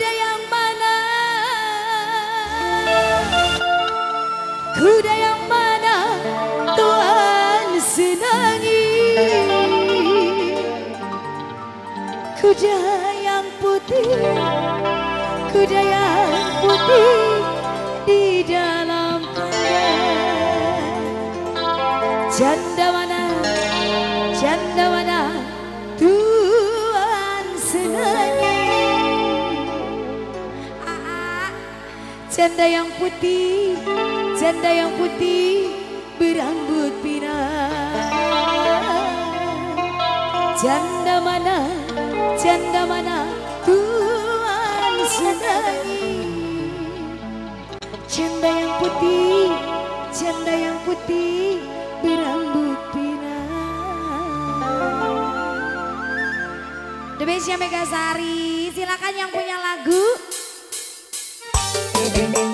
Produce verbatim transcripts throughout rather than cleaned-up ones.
kuda yang mana, kuda yang mana Tuhan senangi, kuda yang putih, kuda yang putih di dalam kandang. Janda mana, janda mana Tuhan senangi, janda yang putih, janda yang putih berambut pirang. Janda mana, janda mana Tuhan senangi, janda yang putih, janda yang putih berambut pirang. Dewi Siti Megasari, silakan yang punya lagu. Janda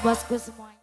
bos-bosku semuanya.